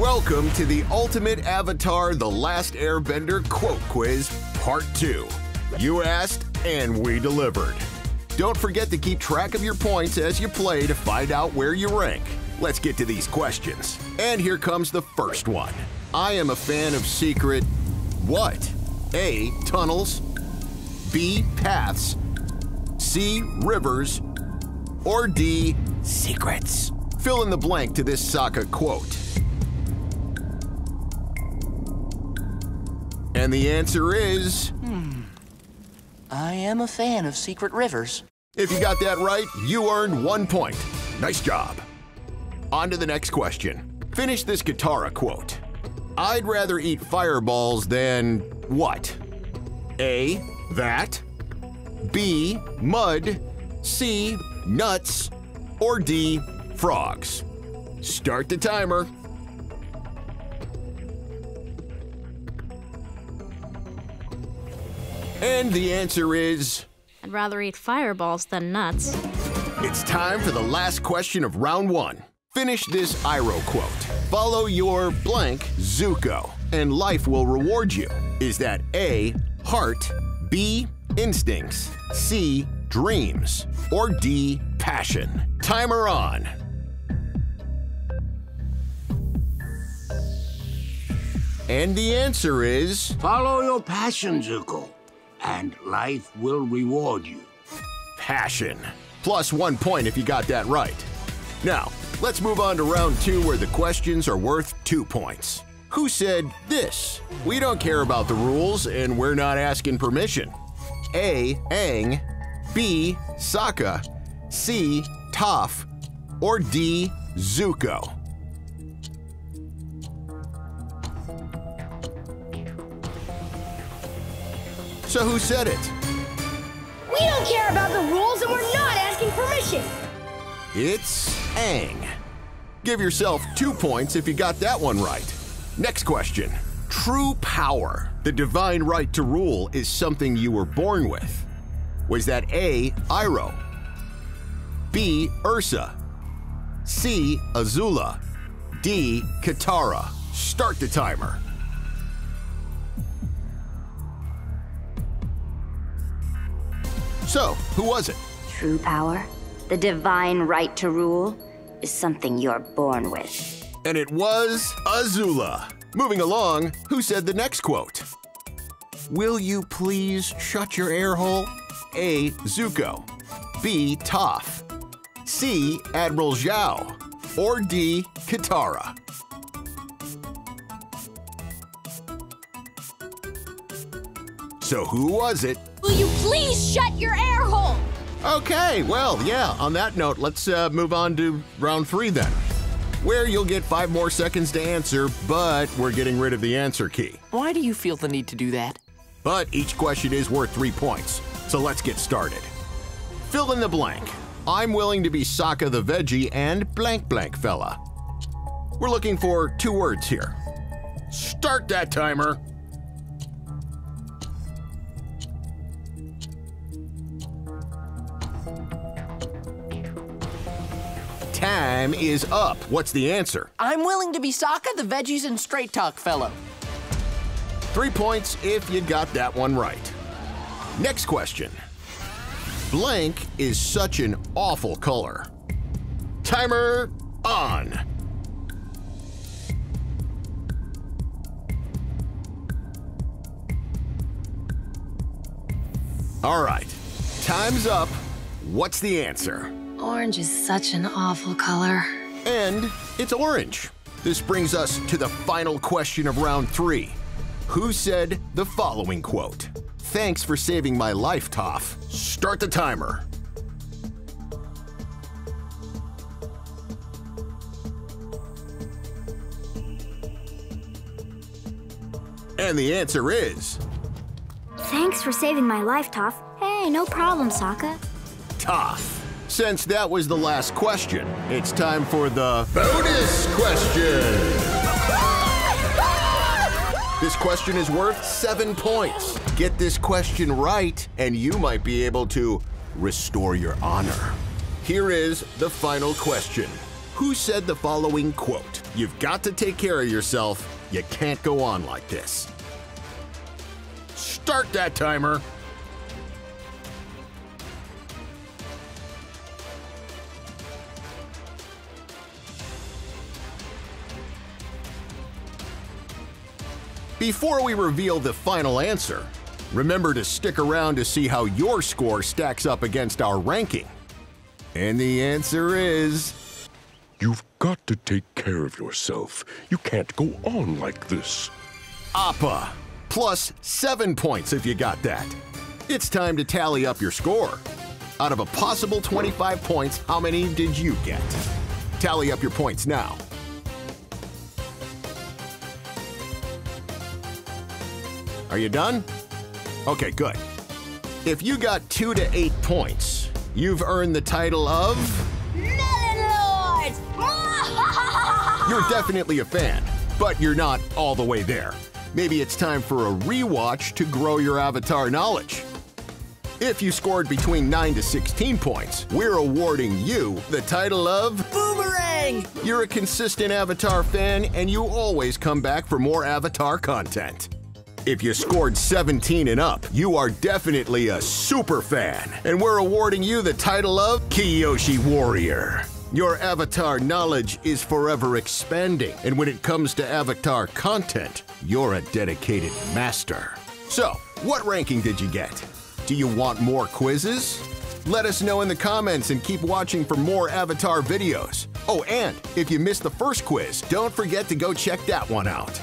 Welcome to the Ultimate Avatar: The Last Airbender Quote Quiz Part 2. You asked, and we delivered. Don't forget to keep track of your points as you play to find out where you rank. Let's get to these questions. And here comes the first one. I am a fan of secret... what? A. Tunnels, B. Paths, C. Rivers, or D. Secrets. Fill in the blank to this Sokka quote. And the answer is... I am a fan of secret rivers. If you got that right, you earned 1 point. Nice job. On to the next question. Finish this Katara quote. I'd rather eat fireballs than what? A. That, B. Mud, C. Nuts, or D. Frogs. Start the timer. And the answer is... I'd rather eat fireballs than nuts. It's time for the last question of round one. Finish this Iro quote. Follow your blank Zuko, and life will reward you. Is that A. Heart, B. Instincts, C. Dreams, or D. Passion? Timer on. And the answer is... Follow your passion, Zuko, and life will reward you. Passion. Plus 1 point if you got that right. Now, let's move on to round two, where the questions are worth 2 points. Who said this? We don't care about the rules, and we're not asking permission. A. Aang, B. Sokka, C. Toph, or D. Zuko. So who said it? We don't care about the rules, and we're not asking permission. It's Aang. Give yourself 2 points if you got that one right. Next question. True power, the divine right to rule, is something you were born with. Was that A. Iro, B. Ursa, C. Azula, D. Katara? Start the timer. So, who was it? True power, the divine right to rule, is something you're born with. And it was Azula. Moving along, who said the next quote? Will you please shut your air hole? A. Zuko, B. Toph, C. Admiral Zhao, or D. Katara? So who was it? Will you please shut your air hole? Okay, well, yeah, on that note, let's move on to round three then, where you'll get 5 more seconds to answer, but we're getting rid of the answer key. Why do you feel the need to do that? But each question is worth 3 points, so let's get started. Fill in the blank. I'm willing to be Sokka the Veggie and blank blank fella. We're looking for 2 words here. Start that timer. Time is up. What's the answer? I'm willing to be Sokka the Veggies and Straight Talk fellow. 3 points if you got that one right. Next question. Blank is such an awful color. Timer on. All right, time's up. What's the answer? Orange is such an awful color. And it's orange. This brings us to the final question of round three. Who said the following quote? Thanks for saving my life, Toph. Start the timer. And the answer is... Thanks for saving my life, Toph. Hey, no problem, Sokka. Toph. Since that was the last question, it's time for the bonus question! This question is worth 7 points. Get this question right, and you might be able to restore your honor. Here is the final question. who said the following quote, "You've got to take care of yourself. You can't go on like this." Start that timer. Before we reveal the final answer, remember to stick around to see how your score stacks up against our ranking. And the answer is… You've got to take care of yourself. You can't go on like this. Appa, plus 7 points if you got that. It's time to tally up your score. Out of a possible 25 points, how many did you get? Tally up your points now. Are you done? Okay, good. If you got 2 to 8 points, you've earned the title of… Melon Lord! You're definitely a fan, but you're not all the way there. Maybe it's time for a rewatch to grow your avatar knowledge. If you scored between 9 to 16 points, we're awarding you the title of… Boomerang! You're a consistent Avatar fan, and you always come back for more Avatar content. If you scored 17 and up, you are definitely a super fan, and we're awarding you the title of Kyoshi Warrior. Your Avatar knowledge is forever expanding, and when it comes to Avatar content, you're a dedicated master. So, what ranking did you get? Do you want more quizzes? Let us know in the comments and keep watching for more Avatar videos. Oh, and if you missed the first quiz, don't forget to go check that one out.